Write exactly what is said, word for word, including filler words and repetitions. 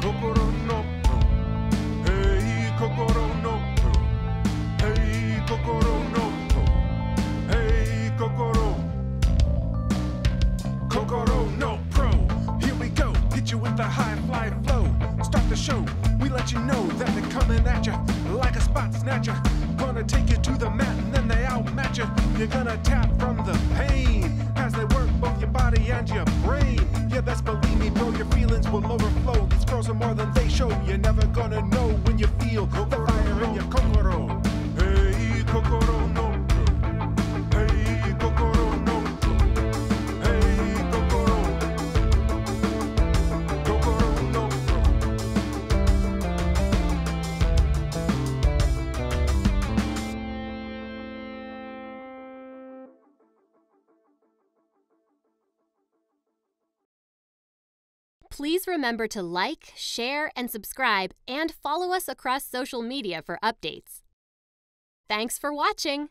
Kokoro no Pro. Hey, Kokoro no Pro. Hey, Kokoro no Pro. Hey, Kokoro. Kokoro no Pro. Here we go. Get you with the high fly flow. Start the show. We let you know that they're coming at you like a spot snatcher. Gonna take you to the mat and then they outmatch you. You're gonna tap from the pain as they work both your body and your brain. Yeah, that's believe me, bro. Your feelings will overflow. These girls are more than they show. You're never gonna know when you feel the fire in your Kokoro. Hey, Kokoro no Pro. Hey, Kokoro no Pro. Hey, Kokoro. Kokoro no Please remember to like, share, and subscribe, and follow us across social media for updates. Thanks for watching!